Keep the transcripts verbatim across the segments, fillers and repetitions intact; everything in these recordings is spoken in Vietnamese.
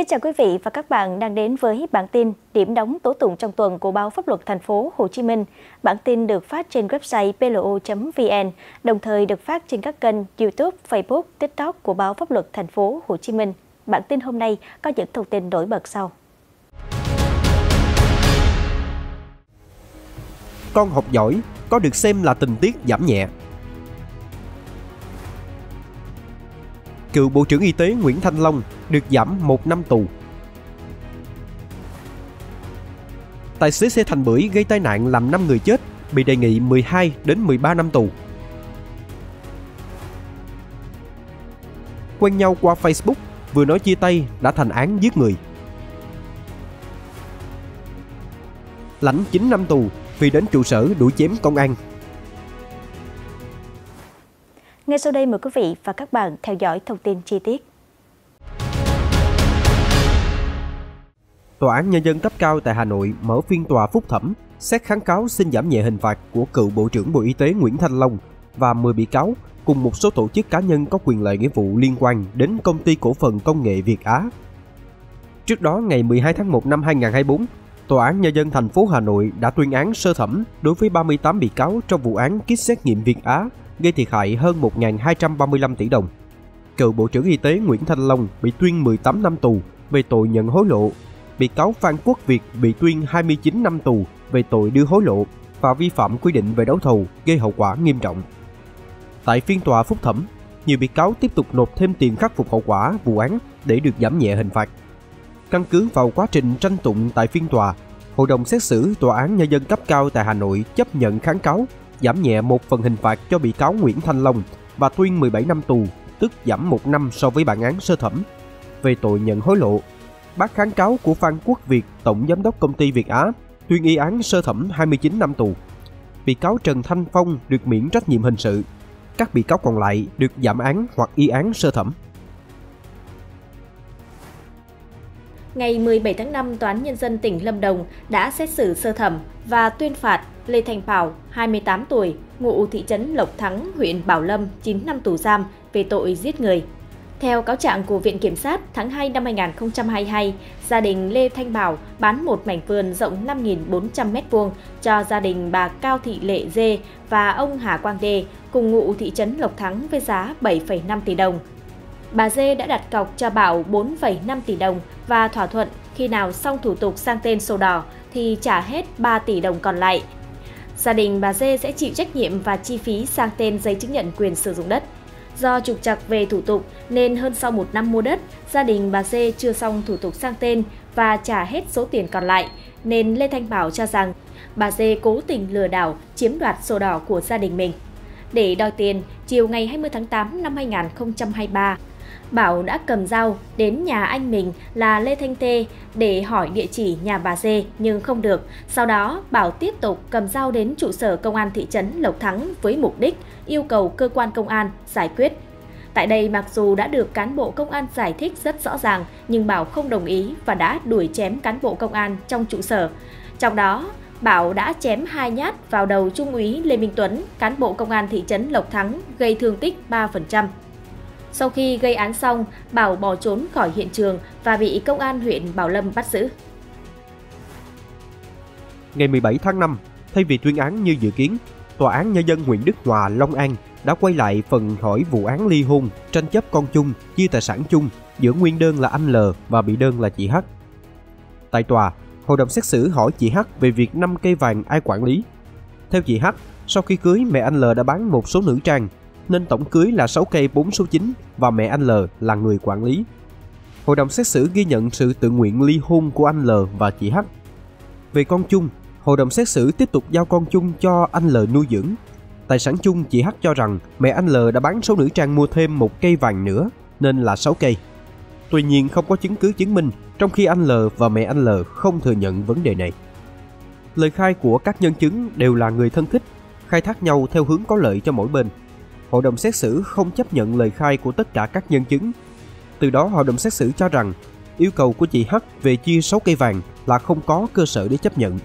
Kính chào quý vị và các bạn đang đến với bản tin điểm đóng tố tụng trong tuần của Báo Pháp Luật Thành phố Hồ Chí Minh. Bản tin được phát trên website p l o chấm v n, đồng thời được phát trên các kênh YouTube, Facebook, TikTok của Báo Pháp Luật Thành phố Hồ Chí Minh. Bản tin hôm nay có những thông tin nổi bật sau. Con học giỏi có được xem là tình tiết giảm nhẹ. Cựu Bộ trưởng Y tế Nguyễn Thanh Long được giảm một năm tù. Tài xế xe Thành Bưởi gây tai nạn làm năm người chết, bị đề nghị mười hai đến mười ba năm tù. Quen nhau qua Facebook, vừa nói chia tay đã thành án giết người. Lãnh chín năm tù vì đến trụ sở đuổi chém công an. Ngay sau đây mời quý vị và các bạn theo dõi thông tin chi tiết. Tòa án Nhân dân cấp cao tại Hà Nội mở phiên tòa phúc thẩm xét kháng cáo xin giảm nhẹ hình phạt của cựu Bộ trưởng Bộ Y tế Nguyễn Thanh Long và mười bị cáo cùng một số tổ chức cá nhân có quyền lợi nghĩa vụ liên quan đến Công ty Cổ phần Công nghệ Việt Á. Trước đó, ngày mười hai tháng một năm hai nghìn không trăm hai mươi tư, Tòa án Nhân dân thành phố Hà Nội đã tuyên án sơ thẩm đối với ba mươi tám bị cáo trong vụ án kit xét nghiệm Việt Á gây thiệt hại hơn một nghìn hai trăm ba mươi lăm tỷ đồng. Cựu Bộ trưởng Y tế Nguyễn Thanh Long bị tuyên mười tám năm tù về tội nhận hối lộ. Bị cáo Phan Quốc Việt bị tuyên hai mươi chín năm tù về tội đưa hối lộ và vi phạm quy định về đấu thầu gây hậu quả nghiêm trọng. Tại phiên tòa phúc thẩm, nhiều bị cáo tiếp tục nộp thêm tiền khắc phục hậu quả vụ án để được giảm nhẹ hình phạt. Căn cứ vào quá trình tranh tụng tại phiên tòa, Hội đồng xét xử Tòa án Nhân dân cấp cao tại Hà Nội chấp nhận kháng cáo, giảm nhẹ một phần hình phạt cho bị cáo Nguyễn Thanh Long và tuyên mười bảy năm tù, tức giảm một năm so với bản án sơ thẩm, về tội nhận hối lộ. Bác kháng cáo của Phan Quốc Việt, Tổng Giám đốc Công ty Việt Á, tuyên y án sơ thẩm hai mươi chín năm tù. Bị cáo Trần Thanh Phong được miễn trách nhiệm hình sự. Các bị cáo còn lại được giảm án hoặc y án sơ thẩm. Ngày mười bảy tháng năm, Tòa án Nhân dân tỉnh Lâm Đồng đã xét xử sơ thẩm và tuyên phạt Lê Thanh Bảo, hai mươi tám tuổi, ngụ thị trấn Lộc Thắng, huyện Bảo Lâm, chín năm tù giam về tội giết người. Theo cáo trạng của Viện Kiểm sát, tháng hai năm hai nghìn không trăm hai mươi hai, gia đình Lê Thanh Bảo bán một mảnh vườn rộng năm nghìn bốn trăm mét vuông cho gia đình bà Cao Thị Lệ Dê và ông Hà Quang Đê cùng ngụ thị trấn Lộc Thắng với giá bảy phẩy năm tỷ đồng. Bà Dê đã đặt cọc cho Bảo bốn phẩy năm tỷ đồng và thỏa thuận khi nào xong thủ tục sang tên sổ đỏ thì trả hết ba tỷ đồng còn lại. Gia đình bà Dê sẽ chịu trách nhiệm và chi phí sang tên giấy chứng nhận quyền sử dụng đất. Do trục trặc về thủ tục nên hơn sau một năm mua đất, gia đình bà Dê chưa xong thủ tục sang tên và trả hết số tiền còn lại, nên Lê Thanh Bảo cho rằng bà Dê cố tình lừa đảo chiếm đoạt sổ đỏ của gia đình mình. Để đòi tiền, chiều ngày hai mươi tháng tám năm hai nghìn không trăm hai mươi ba, Bảo đã cầm dao đến nhà anh mình là Lê Thanh Tê để hỏi địa chỉ nhà bà Dê nhưng không được. Sau đó, Bảo tiếp tục cầm dao đến trụ sở công an thị trấn Lộc Thắng với mục đích yêu cầu cơ quan công an giải quyết. Tại đây, mặc dù đã được cán bộ công an giải thích rất rõ ràng nhưng Bảo không đồng ý và đã đuổi chém cán bộ công an trong trụ sở. Trong đó, Bảo đã chém hai nhát vào đầu Trung úy Lê Minh Tuấn, cán bộ công an thị trấn Lộc Thắng, gây thương tích ba phần trăm. Sau khi gây án xong, Bảo bỏ trốn khỏi hiện trường và bị công an huyện Bảo Lâm bắt giữ. Ngày mười bảy tháng năm, thay vì tuyên án như dự kiến, Tòa án Nhân dân huyện Đức Hòa, Long An đã quay lại phần hỏi vụ án ly hôn, tranh chấp con chung, chia tài sản chung giữa nguyên đơn là anh L và bị đơn là chị H. Tại tòa, Hội đồng xét xử hỏi chị H về việc năm cây vàng ai quản lý. Theo chị H, sau khi cưới mẹ anh L đã bán một số nữ trang, nên tổng cưới là sáu cây bốn số chín và mẹ anh L là người quản lý. Hội đồng xét xử ghi nhận sự tự nguyện ly hôn của anh L và chị H. Về con chung, Hội đồng xét xử tiếp tục giao con chung cho anh L nuôi dưỡng. Tài sản chung, chị H cho rằng mẹ anh L đã bán số nữ trang mua thêm một cây vàng nữa nên là sáu cây. Tuy nhiên không có chứng cứ chứng minh, trong khi anh L và mẹ anh L không thừa nhận vấn đề này. Lời khai của các nhân chứng đều là người thân thích, khai thác nhau theo hướng có lợi cho mỗi bên. Hội đồng xét xử không chấp nhận lời khai của tất cả các nhân chứng. Từ đó, Hội đồng xét xử cho rằng yêu cầu của chị H về chia sáu cây vàng là không có cơ sở để chấp nhận.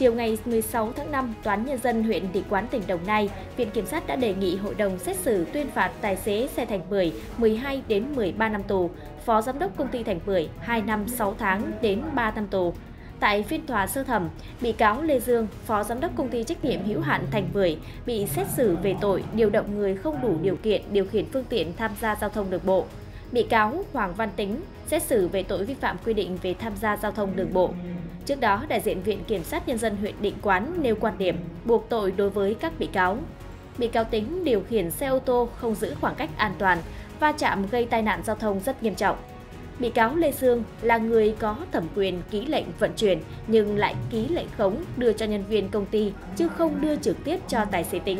Chiều ngày mười sáu tháng năm, Tòa án Nhân dân huyện Định Quán, tỉnh Đồng Nai, Viện Kiểm sát đã đề nghị hội đồng xét xử tuyên phạt tài xế xe Thành Bưởi mười hai đến mười ba năm tù, Phó Giám đốc Công ty Thành Bưởi hai năm sáu tháng đến ba năm tù. Tại phiên tòa sơ thẩm, bị cáo Lê Dương, Phó Giám đốc Công ty Trách nhiệm hữu hạn Thành Bưởi, bị xét xử về tội điều động người không đủ điều kiện điều khiển phương tiện tham gia giao thông đường bộ. Bị cáo Hoàng Văn Tính, xét xử về tội vi phạm quy định về tham gia giao thông đường bộ. Trước đó, đại diện Viện Kiểm sát Nhân dân huyện Định Quán nêu quan điểm buộc tội đối với các bị cáo. Bị cáo Tính điều khiển xe ô tô không giữ khoảng cách an toàn, va chạm gây tai nạn giao thông rất nghiêm trọng. Bị cáo Lê Dương là người có thẩm quyền ký lệnh vận chuyển nhưng lại ký lệnh khống đưa cho nhân viên công ty chứ không đưa trực tiếp cho tài xế Tính.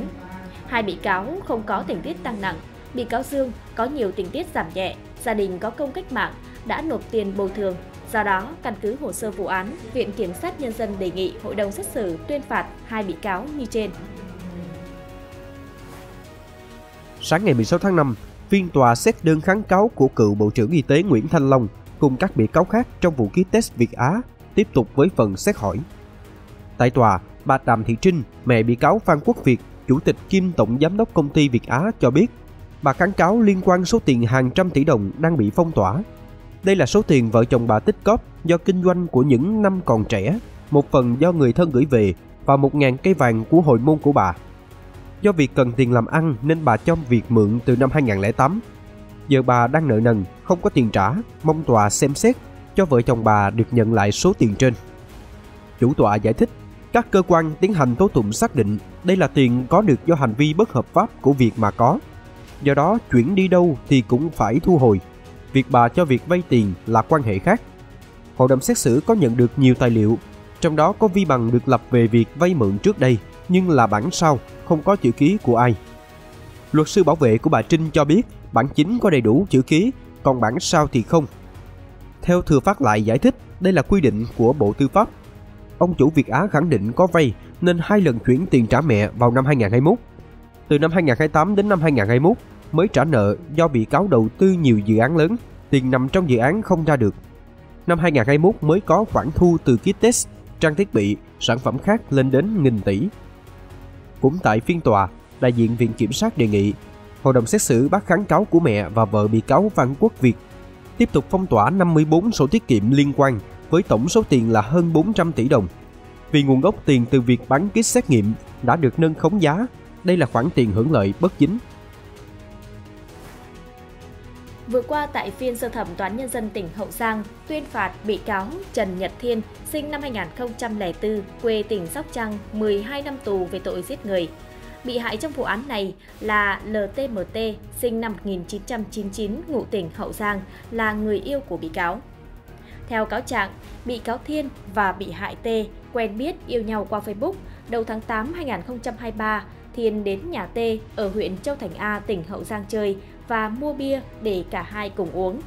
Hai bị cáo không có tình tiết tăng nặng, bị cáo Dương có nhiều tình tiết giảm nhẹ, gia đình có công cách mạng, đã nộp tiền bồi thường. Do đó, căn cứ hồ sơ vụ án, Viện Kiểm sát Nhân dân đề nghị hội đồng xét xử tuyên phạt hai bị cáo như trên. Sáng ngày mười sáu tháng năm, phiên tòa xét đơn kháng cáo của cựu Bộ trưởng Y tế Nguyễn Thanh Long cùng các bị cáo khác trong vụ ký test Việt Á tiếp tục với phần xét hỏi. Tại tòa, bà Đàm Thị Trinh, mẹ bị cáo Phan Quốc Việt, Chủ tịch kiêm Tổng Giám đốc Công ty Việt Á cho biết, bà kháng cáo liên quan số tiền hàng trăm tỷ đồng đang bị phong tỏa. Đây là số tiền vợ chồng bà tích góp do kinh doanh của những năm còn trẻ, một phần do người thân gửi về và một nghìn cây vàng của hồi môn của bà. Do việc cần tiền làm ăn nên bà cho việc mượn từ năm hai nghìn không trăm lẻ tám. Giờ bà đang nợ nần, không có tiền trả, mong tòa xem xét cho vợ chồng bà được nhận lại số tiền trên. Chủ tọa giải thích, các cơ quan tiến hành tố tụng xác định đây là tiền có được do hành vi bất hợp pháp của Việt mà có. Do đó, chuyển đi đâu thì cũng phải thu hồi. Việc bà cho việc vay tiền là quan hệ khác. Hội đồng xét xử có nhận được nhiều tài liệu, trong đó có vi bằng được lập về việc vay mượn trước đây, nhưng là bản sao, không có chữ ký của ai. Luật sư bảo vệ của bà Trinh cho biết bản chính có đầy đủ chữ ký, còn bản sao thì không. Theo Thừa Phát lại giải thích, đây là quy định của Bộ Tư pháp. Ông chủ Việt Á khẳng định có vay nên hai lần chuyển tiền trả mẹ vào năm hai nghìn không trăm hai mươi mốt. Từ năm hai nghìn không trăm hai mươi tám đến năm hai nghìn không trăm hai mươi mốt, mới trả nợ do bị cáo đầu tư nhiều dự án lớn, tiền nằm trong dự án không ra được. Năm hai nghìn không trăm hai mươi mốt mới có khoản thu từ kit test, trang thiết bị, sản phẩm khác lên đến nghìn tỷ. Cũng tại phiên tòa, đại diện Viện Kiểm sát đề nghị hội đồng xét xử bác kháng cáo của mẹ và vợ bị cáo Phan Quốc Việt tiếp tục phong tỏa năm mươi bốn sổ tiết kiệm liên quan với tổng số tiền là hơn bốn trăm tỷ đồng. Vì nguồn gốc tiền từ việc bán kit xét nghiệm đã được nâng khống giá, đây là khoản tiền hưởng lợi bất chính. Vừa qua tại phiên sơ thẩm Tòa án Nhân dân tỉnh Hậu Giang tuyên phạt bị cáo Trần Nhật Thiên, sinh năm hai nghìn không trăm lẻ tư, quê tỉnh Sóc Trăng, mười hai năm tù về tội giết người. Bị hại trong vụ án này là lờ tê em tê, sinh năm một nghìn chín trăm chín mươi chín, ngụ tỉnh Hậu Giang, là người yêu của bị cáo. Theo cáo trạng, bị cáo Thiên và bị hại T quen biết yêu nhau qua Facebook. Đầu tháng tám năm hai nghìn không trăm hai mươi ba, Thiên đến nhà T ở huyện Châu Thành A, tỉnh Hậu Giang chơi và mua bia để cả hai cùng uống.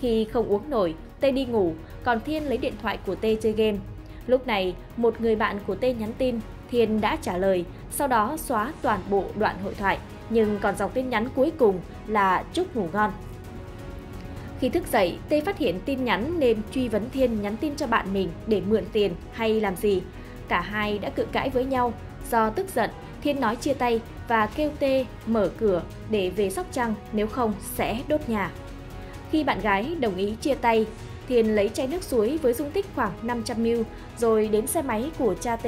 Khi không uống nổi, T đi ngủ, còn Thiên lấy điện thoại của T chơi game. Lúc này, một người bạn của T nhắn tin, Thiên đã trả lời, sau đó xóa toàn bộ đoạn hội thoại, nhưng còn dòng tin nhắn cuối cùng là chúc ngủ ngon. Khi thức dậy, T phát hiện tin nhắn nên truy vấn Thiên nhắn tin cho bạn mình để mượn tiền hay làm gì. Cả hai đã cự cãi với nhau, do tức giận, Thiên nói chia tay và kêu T mở cửa để về Sóc Trăng, nếu không sẽ đốt nhà. Khi bạn gái đồng ý chia tay, Thiên lấy chai nước suối với dung tích khoảng năm trăm mi li lít rồi đến xe máy của cha T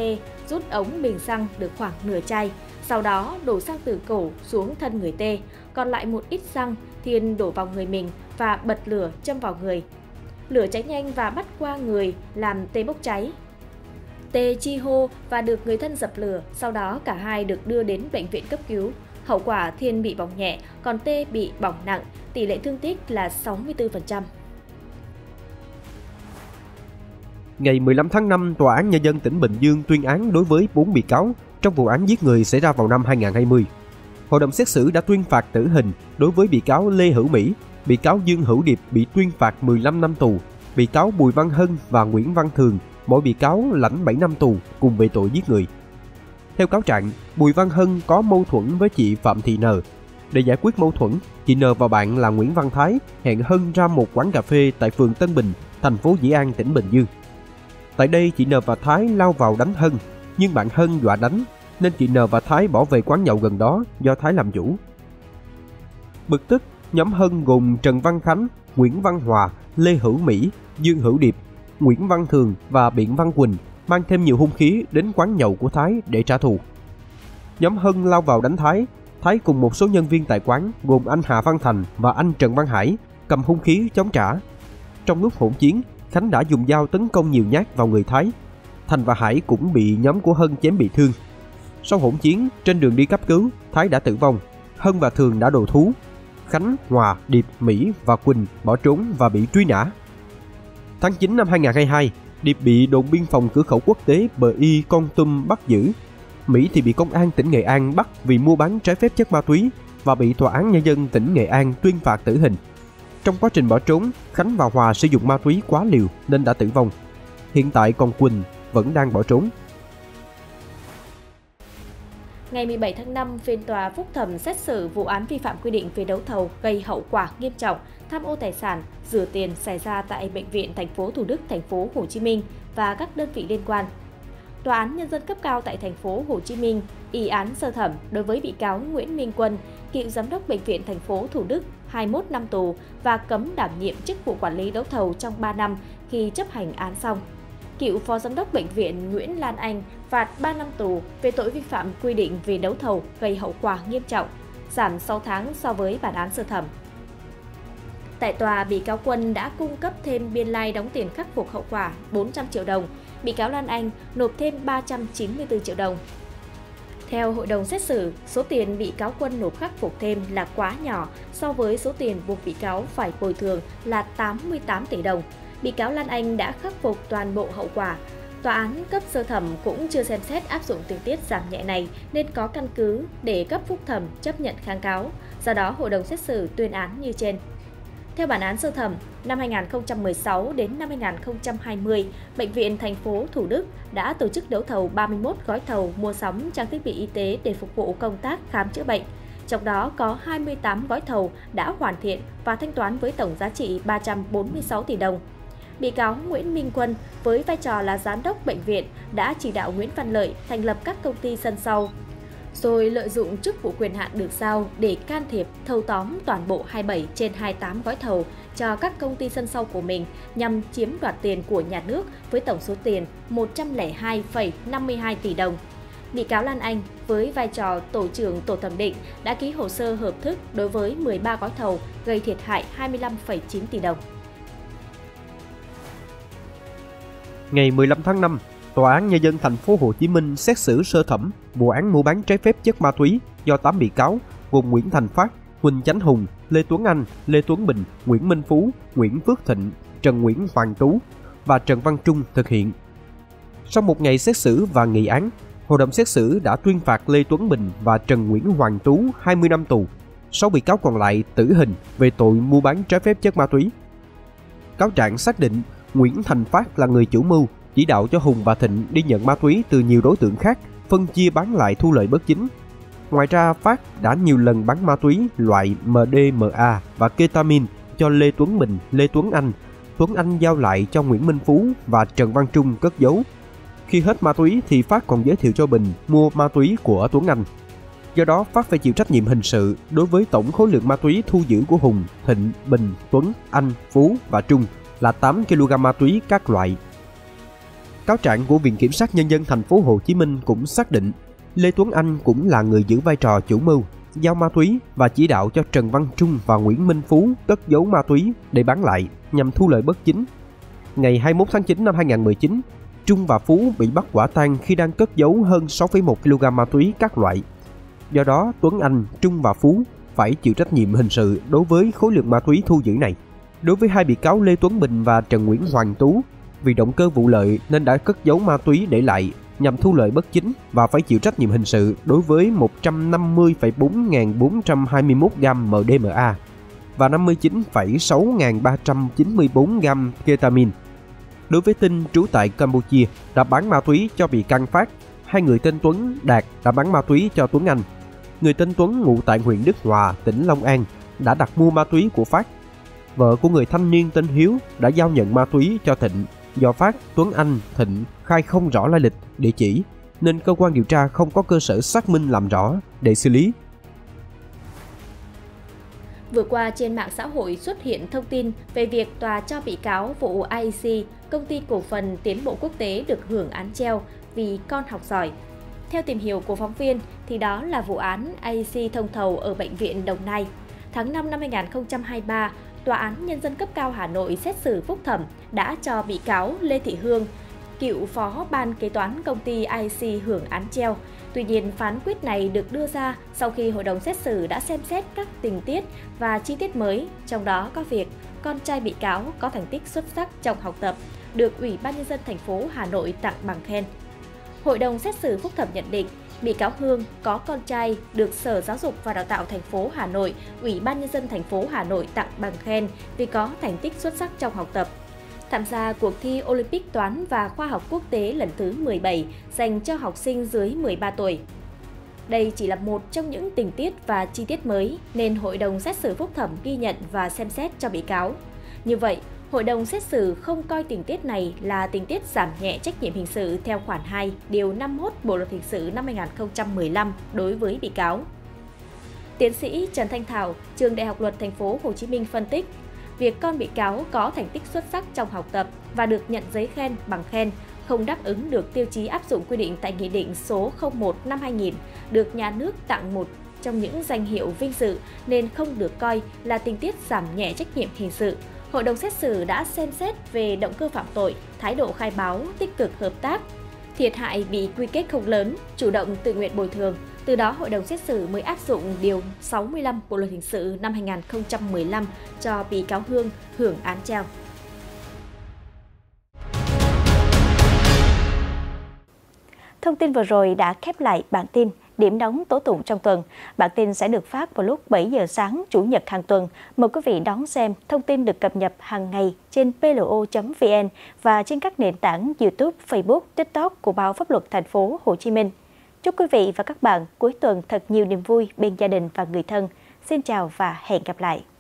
rút ống bình xăng được khoảng nửa chai, sau đó đổ xăng từ cổ xuống thân người T, còn lại một ít xăng Thiên đổ vào người mình và bật lửa châm vào người. Lửa cháy nhanh và bắt qua người làm T bốc cháy. T chi hô và được người thân dập lửa, sau đó cả hai được đưa đến bệnh viện cấp cứu. Hậu quả Thiên bị bỏng nhẹ, còn T bị bỏng nặng, tỷ lệ thương tích là sáu mươi tư phần trăm. Ngày mười lăm tháng năm, Tòa án Nhân dân tỉnh Bình Dương tuyên án đối với bốn bị cáo trong vụ án giết người xảy ra vào năm hai nghìn không trăm hai mươi. Hội đồng xét xử đã tuyên phạt tử hình đối với bị cáo Lê Hữu Mỹ, bị cáo Dương Hữu Điệp bị tuyên phạt mười lăm năm tù, bị cáo Bùi Văn Hân và Nguyễn Văn Thường, mỗi bị cáo lãnh bảy năm tù cùng về tội giết người. Theo cáo trạng, Bùi Văn Hân có mâu thuẫn với chị Phạm Thị N. Để giải quyết mâu thuẫn, chị N và bạn là Nguyễn Văn Thái hẹn Hân ra một quán cà phê tại phường Tân Bình, thành phố Dĩ An, tỉnh Bình Dương. Tại đây chị N và Thái lao vào đánh Hân, nhưng bạn Hân dọa đánh nên chị N và Thái bỏ về quán nhậu gần đó do Thái làm chủ. Bực tức, nhóm Hân gồm Trần Văn Khánh, Nguyễn Văn Hòa, Lê Hữu Mỹ, Dương Hữu Điệp, Nguyễn Văn Thường và Biển Văn Quỳnh mang thêm nhiều hung khí đến quán nhậu của Thái để trả thù. Nhóm Hân lao vào đánh Thái. Thái cùng một số nhân viên tại quán gồm anh Hạ Văn Thành và anh Trần Văn Hải cầm hung khí chống trả. Trong lúc hỗn chiến, Khánh đã dùng dao tấn công nhiều nhát vào người Thái. Thành và Hải cũng bị nhóm của Hân chém bị thương. Sau hỗn chiến, trên đường đi cấp cứu, Thái đã tử vong. Hân và Thường đã đầu thú. Khánh, Hòa, Điệp, Mỹ và Quỳnh bỏ trốn và bị truy nã. Tháng chín năm hai nghìn không trăm hai mươi hai, Điệp bị đồn biên phòng cửa khẩu quốc tế Bờ Y Con Tum bắt giữ. Mỹ thì bị công an tỉnh Nghệ An bắt vì mua bán trái phép chất ma túy và bị tòa án nhân dân tỉnh Nghệ An tuyên phạt tử hình. Trong quá trình bỏ trốn, Khánh và Hòa sử dụng ma túy quá liều nên đã tử vong. Hiện tại còn Quỳnh vẫn đang bỏ trốn. Ngày mười bảy tháng năm, phiên tòa phúc thẩm xét xử vụ án vi phạm quy định về đấu thầu gây hậu quả nghiêm trọng, tham ô tài sản, rửa tiền xảy ra tại bệnh viện thành phố Thủ Đức, thành phố Hồ Chí Minh và các đơn vị liên quan. Tòa án nhân dân cấp cao tại thành phố Hồ Chí Minh y án sơ thẩm đối với bị cáo Nguyễn Minh Quân, cựu giám đốc bệnh viện thành phố Thủ Đức, hai mươi mốt năm tù và cấm đảm nhiệm chức vụ quản lý đấu thầu trong ba năm khi chấp hành án xong. Cựu phó giám đốc bệnh viện Nguyễn Lan Anh phạt ba năm tù về tội vi phạm quy định về đấu thầu gây hậu quả nghiêm trọng, giảm sáu tháng so với bản án sơ thẩm. Tại tòa, bị cáo Quân đã cung cấp thêm biên lai đóng tiền khắc phục hậu quả bốn trăm triệu đồng, bị cáo Lan Anh nộp thêm ba trăm chín mươi tư triệu đồng. Theo hội đồng xét xử, số tiền bị cáo Quân nộp khắc phục thêm là quá nhỏ so với số tiền buộc bị cáo phải bồi thường là tám mươi tám tỷ đồng. Bị cáo Lan Anh đã khắc phục toàn bộ hậu quả. Tòa án cấp sơ thẩm cũng chưa xem xét áp dụng tình tiết giảm nhẹ này nên có căn cứ để cấp phúc thẩm chấp nhận kháng cáo. Do đó, hội đồng xét xử tuyên án như trên. Theo bản án sơ thẩm, năm hai nghìn không trăm mười sáu đến năm hai nghìn không trăm hai mươi, Bệnh viện thành phố Thủ Đức đã tổ chức đấu thầu ba mươi mốt gói thầu mua sắm trang thiết bị y tế để phục vụ công tác khám chữa bệnh. Trong đó có hai mươi tám gói thầu đã hoàn thiện và thanh toán với tổng giá trị ba trăm bốn mươi sáu tỷ đồng. Bị cáo Nguyễn Minh Quân với vai trò là giám đốc bệnh viện đã chỉ đạo Nguyễn Văn Lợi thành lập các công ty sân sau, rồi lợi dụng chức vụ quyền hạn được giao để can thiệp thâu tóm toàn bộ hai mươi bảy trên hai mươi tám gói thầu cho các công ty sân sau của mình nhằm chiếm đoạt tiền của nhà nước với tổng số tiền một trăm lẻ hai phẩy năm mươi hai tỷ đồng. Bị cáo Lan Anh với vai trò tổ trưởng tổ thẩm định đã ký hồ sơ hợp thức đối với mười ba gói thầu gây thiệt hại hai mươi lăm phẩy chín tỷ đồng. Ngày mười lăm tháng năm, Tòa án Nhân dân thành phố Hồ Chí Minh xét xử sơ thẩm vụ án mua bán trái phép chất ma túy do tám bị cáo gồm Nguyễn Thành Phát, Huỳnh Chánh Hùng, Lê Tuấn Anh, Lê Tuấn Bình, Nguyễn Minh Phú, Nguyễn Phước Thịnh, Trần Nguyễn Hoàng Tú và Trần Văn Trung thực hiện. Sau một ngày xét xử và nghị án, hội đồng xét xử đã tuyên phạt Lê Tuấn Bình và Trần Nguyễn Hoàng Tú hai mươi năm tù, sáu bị cáo còn lại tử hình về tội mua bán trái phép chất ma túy. Cáo trạng xác định Nguyễn Thành Phát là người chủ mưu, chỉ đạo cho Hùng và Thịnh đi nhận ma túy từ nhiều đối tượng khác, phân chia bán lại thu lợi bất chính. Ngoài ra, Phát đã nhiều lần bán ma túy loại em đê em a và ketamin cho Lê Tuấn Bình, Lê Tuấn Anh. Tuấn Anh giao lại cho Nguyễn Minh Phú và Trần Văn Trung cất giấu. Khi hết ma túy thì Phát còn giới thiệu cho Bình mua ma túy của Tuấn Anh. Do đó, Phát phải chịu trách nhiệm hình sự đối với tổng khối lượng ma túy thu giữ của Hùng, Thịnh, Bình, Tuấn, Anh, Phú và Trung là tám ki lô gam ma túy các loại. Cáo trạng của Viện Kiểm sát Nhân dân thành phố Hồ Chí Minh cũng xác định Lê Tuấn Anh cũng là người giữ vai trò chủ mưu, giao ma túy và chỉ đạo cho Trần Văn Trung và Nguyễn Minh Phú cất giấu ma túy để bán lại nhằm thu lợi bất chính. Ngày hai mươi mốt tháng chín năm hai nghìn không trăm mười chín, Trung và Phú bị bắt quả tang khi đang cất giấu hơn sáu phẩy một ki lô gam ma túy các loại. Do đó, Tuấn Anh, Trung và Phú phải chịu trách nhiệm hình sự đối với khối lượng ma túy thu giữ này. Đối với hai bị cáo Lê Tuấn Bình và Trần Nguyễn Hoàng Tú, vì động cơ vụ lợi nên đã cất giấu ma túy để lại nhằm thu lợi bất chính và phải chịu trách nhiệm hình sự đối với một trăm năm mươi phẩy bốn nghìn bốn trăm hai mươi mốt gam em đê em a và năm mươi chín phẩy sáu nghìn ba trăm chín mươi tư gam ketamin. Đối với Tinh trú tại Campuchia đã bán ma túy cho bị can Phát, hai người tên Tuấn, Đạt đã bán ma túy cho Tuấn Anh. Người tên Tuấn ngụ tại huyện Đức Hòa, tỉnh Long An đã đặt mua ma túy của Phát. Vợ của người thanh niên tên Hiếu đã giao nhận ma túy cho Thịnh Do Phát, Tuấn Anh, Thịnh khai không rõ lai lịch, địa chỉ nên cơ quan điều tra không có cơ sở xác minh làm rõ để xử lý. Vừa qua, trên mạng xã hội xuất hiện thông tin về việc tòa cho bị cáo vụ i e xê, Công ty Cổ phần Tiến bộ Quốc tế được hưởng án treo vì con học giỏi. Theo tìm hiểu của phóng viên, thì đó là vụ án i e xê thông thầu ở Bệnh viện Đồng Nai. Tháng năm năm hai nghìn không trăm hai mươi ba, Tòa án Nhân dân cấp cao Hà Nội xét xử phúc thẩm đã cho bị cáo Lê Thị Hương, cựu phó ban kế toán công ty i e xê hưởng án treo. Tuy nhiên, phán quyết này được đưa ra sau khi hội đồng xét xử đã xem xét các tình tiết và chi tiết mới, trong đó có việc con trai bị cáo có thành tích xuất sắc trong học tập, được Ủy ban Nhân dân thành phố Hà Nội tặng bằng khen. Hội đồng xét xử phúc thẩm nhận định, bị cáo Hương có con trai được Sở Giáo dục và Đào tạo thành phố Hà Nội, Ủy ban Nhân dân thành phố Hà Nội tặng bằng khen vì có thành tích xuất sắc trong học tập. Tham gia cuộc thi Olympic Toán và Khoa học Quốc tế lần thứ mười bảy dành cho học sinh dưới mười ba tuổi. Đây chỉ là một trong những tình tiết và chi tiết mới nên Hội đồng xét xử phúc thẩm ghi nhận và xem xét cho bị cáo. Như vậy, Hội đồng xét xử không coi tình tiết này là tình tiết giảm nhẹ trách nhiệm hình sự theo khoản hai, điều năm mươi mốt Bộ luật hình sự năm hai nghìn không trăm mười lăm đối với bị cáo. Tiến sĩ Trần Thanh Thảo, Trường Đại học Luật Thành phố Hồ Chí Minh phân tích, việc con bị cáo có thành tích xuất sắc trong học tập và được nhận giấy khen, bằng khen không đáp ứng được tiêu chí áp dụng quy định tại Nghị định số không một năm hai nghìn, được nhà nước tặng một trong những danh hiệu vinh dự nên không được coi là tình tiết giảm nhẹ trách nhiệm hình sự. Hội đồng xét xử đã xem xét về động cơ phạm tội, thái độ khai báo, tích cực hợp tác, thiệt hại bị quy kết không lớn, chủ động tự nguyện bồi thường. Từ đó, Hội đồng xét xử mới áp dụng Điều sáu mươi lăm Bộ luật hình sự năm hai nghìn không trăm mười lăm cho bị cáo Hương hưởng án treo. Thông tin vừa rồi đã khép lại bản tin Điểm nóng tố tụng trong tuần. Bản tin sẽ được phát vào lúc bảy giờ sáng Chủ nhật hàng tuần. Mời quý vị đón xem. Thông tin được cập nhật hàng ngày trên p l o chấm v n và trên các nền tảng YouTube, Facebook, TikTok của Báo Pháp Luật Thành phố Hồ Chí Minh. Chúc quý vị và các bạn cuối tuần thật nhiều niềm vui bên gia đình và người thân. Xin chào và hẹn gặp lại.